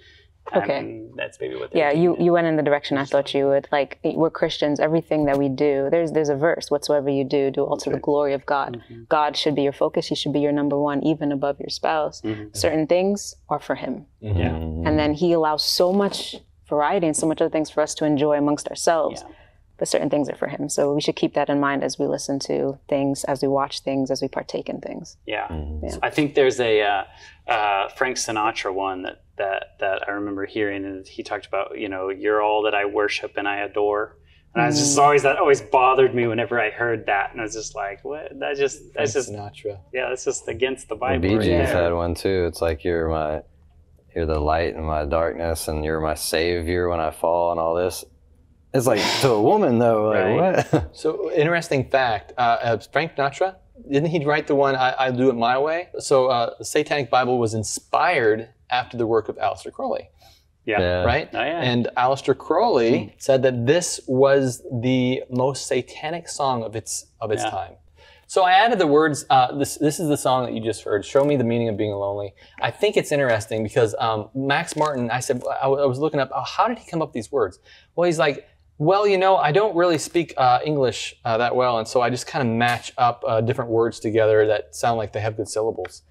Okay. That's maybe what. Yeah, you went in the direction I thought you would. Like, we're Christians. Everything that we do, there's a verse. Whatsoever you do, do all to the glory of God. Mm-hmm. God should be your focus. He should be your number one, even above your spouse. Mm-hmm. Certain things are for Him. Mm-hmm. Yeah. And then He allows so much variety and so much other things for us to enjoy amongst ourselves. Yeah. But certain things are for Him. So we should keep that in mind as we listen to things, as we watch things, as we partake in things. Yeah. Mm-hmm. Yeah. I think there's a Frank Sinatra one that I remember hearing, and he talked about, you know, you're all that I worship and I adore. And I was just that always bothered me whenever I heard that. And I was just like, what? That's just Sinatra. Yeah, that's just against the Bible. The Bee Gees had one too. It's like, you're the light in my darkness, and you're my savior when I fall, and all this. It's like, to a woman though, like, what? So, interesting fact, Frank Sinatra, didn't he write the one, I do it my way? So the Satanic Bible was inspired after the work of Aleister Crowley. Yeah. Right? Oh, yeah. And Aleister Crowley said that this was the most satanic song of its time. So I added the words, this is the song that you just heard, Show Me the Meaning of Being Lonely. I think it's interesting because Max Martin, I was looking up, how did he come up with these words? Well, he's like, well, you know, I don't really speak English that well, and so I just kind of match up different words together that sound like they have good syllables.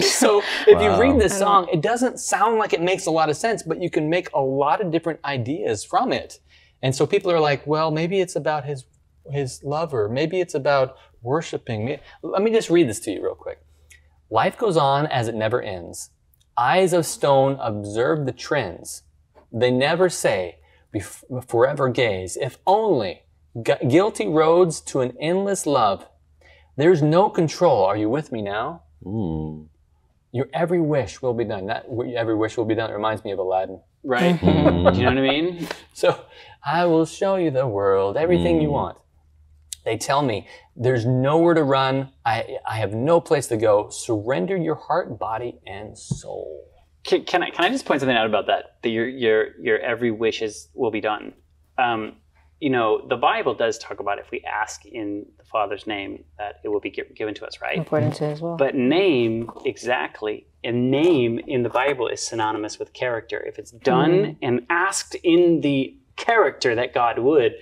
So if you read this song, it doesn't sound like it makes a lot of sense, but you can make a lot of different ideas from it. And so people are like, well, maybe it's about his lover. Maybe it's about worshiping. Let me just read this to you real quick. Life goes on as it never ends. Eyes of stone observe the trends. They never say, we forever gaze, if only, guilty roads to an endless love. There's no control, are you with me now? Ooh. Your every wish will be done. That every wish will be done, it reminds me of Aladdin. Right? Do you know what I mean? So, I will show you the world, everything you want. They tell me, there's nowhere to run, I have no place to go, surrender your heart, body, and soul. Can I just point something out about that? That your every wish will be done. You know, the Bible does talk about if we ask in the Father's name that it will be given to us, right? Important to as well. But name, exactly, and name in the Bible is synonymous with character. If it's done and asked in the character that God would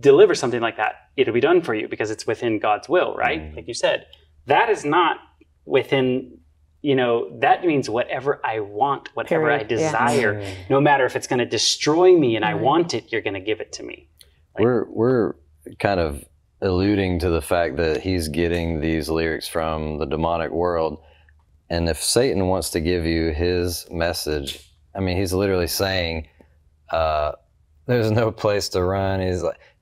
deliver something like that, it'll be done for you because it's within God's will, right? Like you said, that is not within... You know, that means whatever I want, whatever I desire, no matter if it's going to destroy me and I want it, you're going to give it to me. We're kind of alluding to the fact that he's getting these lyrics from the demonic world. And if Satan wants to give you his message, I mean, he's literally saying, there's no place to run.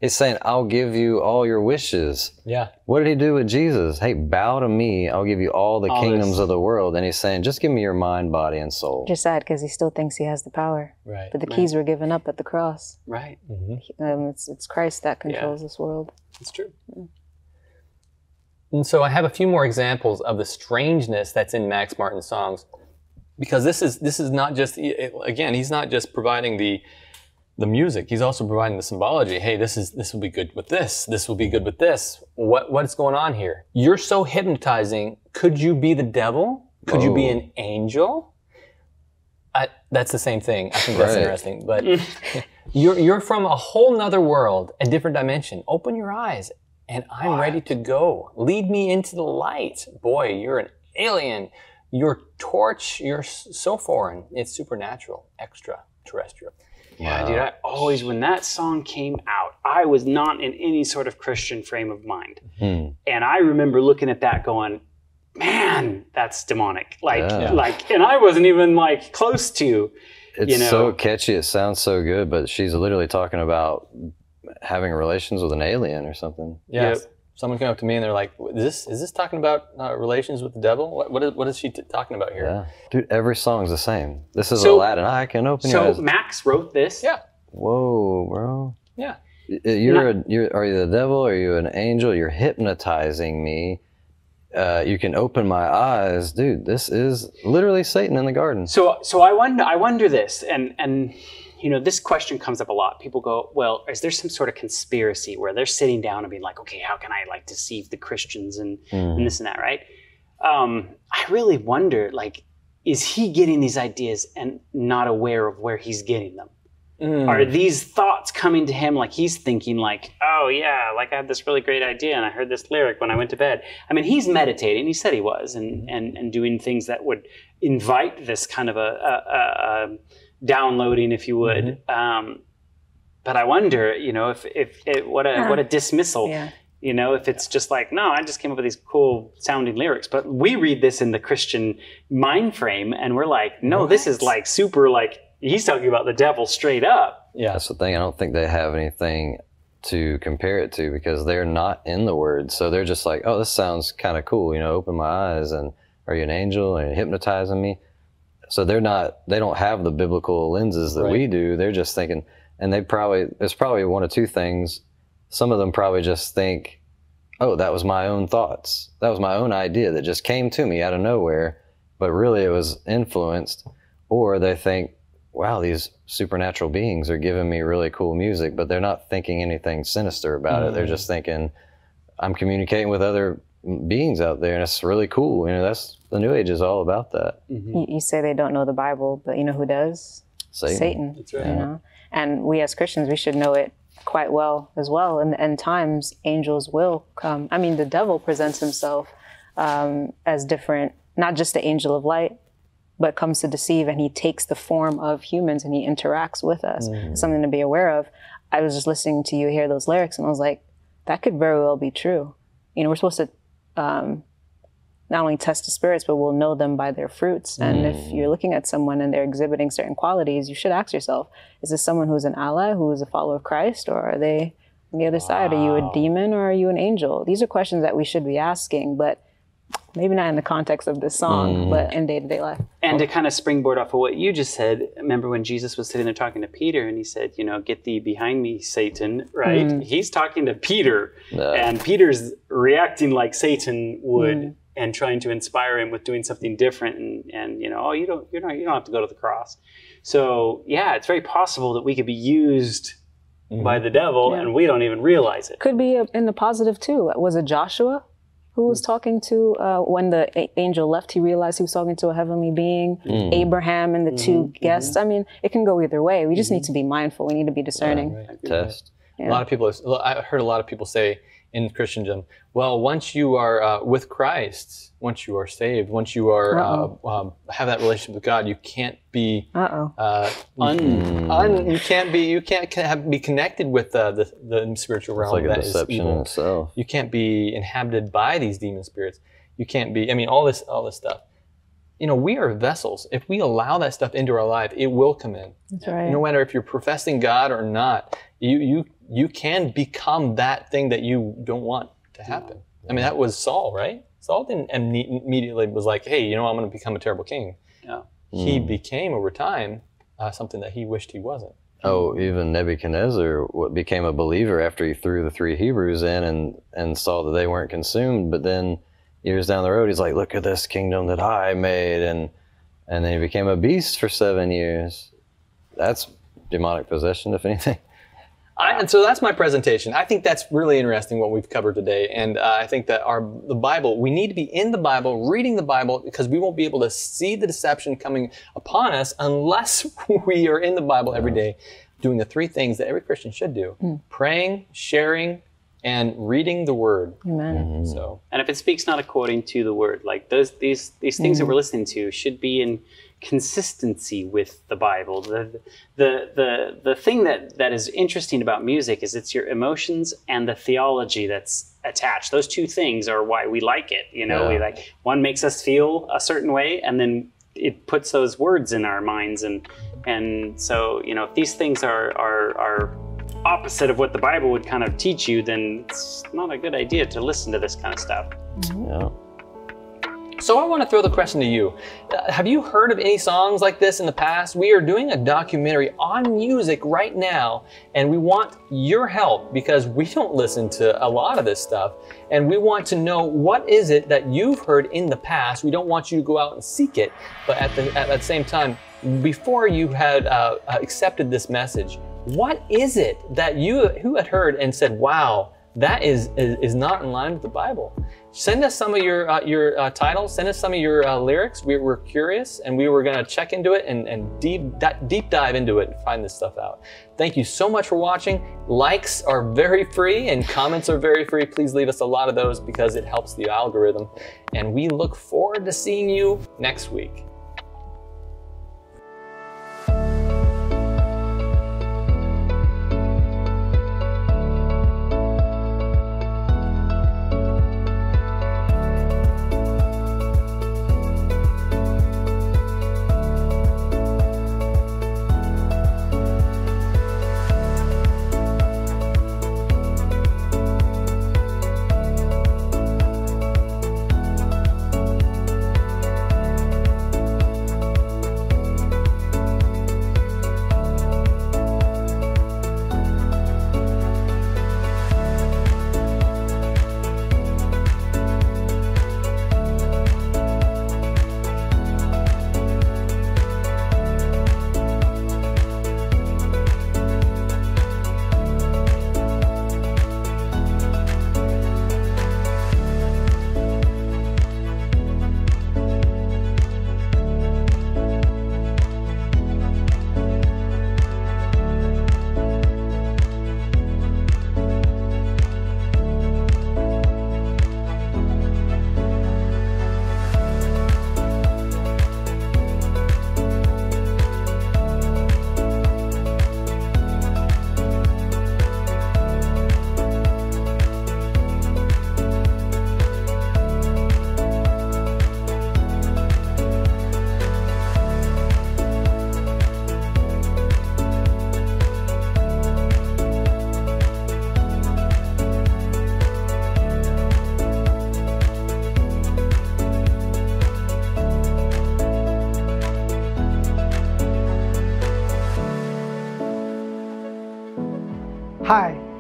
He's saying, I'll give you all your wishes. Yeah. What did he do with Jesus? Hey, bow to me. I'll give you all the kingdoms of the world. And he's saying, just give me your mind, body, and soul. You're sad because he still thinks he has the power. Right. But the keys were given up at the cross. Right. Mm-hmm. It's Christ that controls this world. It's true. Yeah. And so I have a few more examples of the strangeness that's in Max Martin's songs, because this is not just, again, he's not just providing the music, he's also providing the symbology. Hey, this will be good with this. This will be good with this. What's going on here? You're so hypnotizing. Could you be the devil? Could you be an angel? That's the same thing. I think that's interesting. But you're from a whole nother world, a different dimension. Open your eyes. And I'm ready to go. Lead me into the light. Boy, you're an alien. Your torch, you're so foreign. It's supernatural, extraterrestrial. Yeah, dude, when that song came out, I was not in any sort of Christian frame of mind. Mm-hmm. And I remember looking at that going, man, that's demonic. And I wasn't even like close to, it's so catchy. It sounds so good, but she's literally talking about having relations with an alien or something. Yes. Yep. Someone came up to me and they're like, is this talking about relations with the devil? What is she talking about here? Yeah. Dude, every song's the same. This is Aladdin. I can open your eyes. So Max wrote this? Yeah. Whoa, bro. Yeah. Are you the devil? Are you an angel? You're hypnotizing me. You can open my eyes. Dude, this is literally Satan in the garden. So I wonder this, and this question comes up a lot. People go, well, is there some sort of conspiracy where they're sitting down and being like, okay, how can I deceive the Christians and this and that, right? I really wonder, is he getting these ideas and not aware of where he's getting them? Mm. Are these thoughts coming to him he's thinking I had this really great idea and I heard this lyric when I went to bed? I mean, he's meditating. He said he was and doing things that would invite this kind of a downloading, if you would. Mm-hmm. But I wonder, what a dismissal, if it's just no, I just came up with these cool sounding lyrics. But we read this in the Christian mind frame and we're like, no, what? This is super, he's talking about the devil straight up. Yeah, that's the thing. I don't think they have anything to compare it to because they're not in the word. So they're just like, oh, this sounds kind of cool. Open my eyes and are you an angel and hypnotizing me? So they don't have the biblical lenses that we do. They're just thinking, and it's probably one of two things. Some of them probably just think, oh, that was my own thoughts. That was my own idea that just came to me out of nowhere, but really it was influenced. Or they think, wow, these supernatural beings are giving me really cool music, but they're not thinking anything sinister about it. They're just thinking, I'm communicating with other beings out there and it's really cool. That's the New Age is all about that. Mm-hmm. You say they don't know the Bible, but you know who does? Satan. That's right. And we as Christians, we should know it quite well as well. And at times angels will come. I mean, the devil presents himself as different, not just the angel of light, but comes to deceive, and he takes the form of humans and he interacts with us. Mm. Something to be aware of. I was just listening to you hear those lyrics and I was like, that could very well be true. We're supposed to not only test the spirits, but we'll know them by their fruits. And if you're looking at someone and they're exhibiting certain qualities, you should ask yourself, is this someone who's an ally, who is a follower of Christ, or are they on the other side? Are you a demon or are you an angel? These are questions that we should be asking, but maybe not in the context of this song, but in day-to-day life. And to kind of springboard off of what you just said, remember when Jesus was sitting there talking to Peter and he said, get thee behind me, Satan, right? He's talking to Peter and Peter's reacting like Satan would and trying to inspire him with doing something different and oh, you don't have to go to the cross. So yeah, it's very possible that we could be used by the devil and we don't even realize it. Could be in the positive too. Was it Joshua? Who was talking to, when the angel left, he realized he was talking to a heavenly being, Abraham and the two guests. I mean, it can go either way. We just need to be mindful. We need to be discerning. Yeah, right. Test. Yeah. A lot of people, I heard a lot of people say, in Christendom. Well, once you are with Christ, once you are saved, once you are have that relationship with God, you can't be you can't be connected with the spiritual realm. It's like that deception is evil in itself. You can't be inhabited by these demon spirits. You can't be. I mean, all this stuff. You know, we are vessels. If we allow that stuff into our life, it will come in. That's right. No matter if you're professing God or not, you can become that thing that you don't want to happen. Yeah. I mean, that was Saul, right? Saul didn't immediately was like, hey, you know, I'm going to become a terrible king. Yeah. He became, over time, something that he wished he wasn't. Oh, even Nebuchadnezzar became a believer after he threw the 3 Hebrews in and saw that they weren't consumed. But then years down the road, he's like, look at this kingdom that I made. And then he became a beast for 7 years. That's demonic possession, if anything. And so that's my presentation. I think that's really interesting what we've covered today. And I think that the Bible, we need to be in the Bible, reading the Bible, because we won't be able to see the deception coming upon us unless we are in the Bible every day, doing the 3 things that every Christian should do. Praying, sharing, and reading the Word. Amen. So, and if it speaks not according to the Word, like these things that we're listening to should be in consistency with the Bible. The thing that is interesting about music is it's your emotions and the theology that's attached. Those 2 things are why we like it. You know, we like one makes us feel a certain way, and then it puts those words in our minds. And so, you know, if these things are opposite of what the Bible would kind of teach you, then it's not a good idea to listen to this kind of stuff. Yeah. So I want to throw the question to you. Have you heard of any songs like this in the past? We are doing a documentary on music right now, and we want your help because we don't listen to a lot of this stuff. And we want to know, what is it that you've heard in the past? We don't want you to go out and seek it, but at the same time, before you had accepted this message, what is it that you had heard and said, wow, that is not in line with the Bible? Send us some of your titles. Send us some of your lyrics. We're curious, and we were going to check into it and deep dive into it and find this stuff out. Thank you so much for watching. Likes are very free, and comments are very free. Please leave us a lot of those because it helps the algorithm. And we look forward to seeing you next week.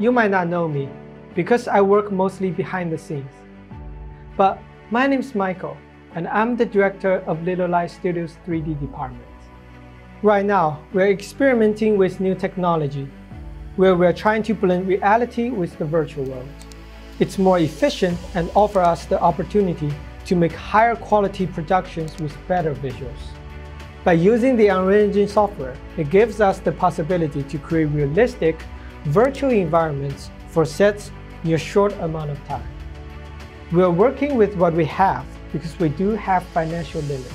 You might not know me because I work mostly behind the scenes, but my name's Michael, and I'm the director of Little Light Studios 3D department. Right now, we're experimenting with new technology where we're trying to blend reality with the virtual world. It's more efficient and offers us the opportunity to make higher quality productions with better visuals. By using the Unreal Engine software, it gives us the possibility to create realistic virtual environments for sets in a short amount of time. We're working with what we have because we do have financial limits.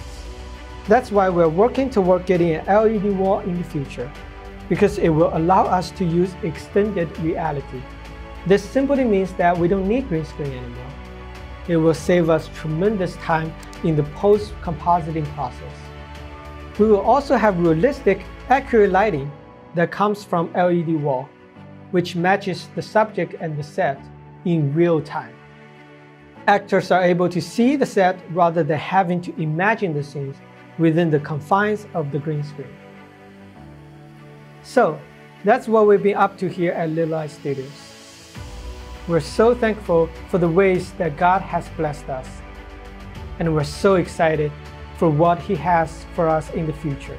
That's why we're working toward getting an LED wall in the future, because it will allow us to use extended reality. This simply means that we don't need green screen anymore. It will save us tremendous time in the post-compositing process. We will also have realistic, accurate lighting that comes from LED wall, which matches the subject and the set in real time. Actors are able to see the set rather than having to imagine the scenes within the confines of the green screen. So, that's what we've been up to here at Little Light Studios. We're so thankful for the ways that God has blessed us, and we're so excited for what He has for us in the future.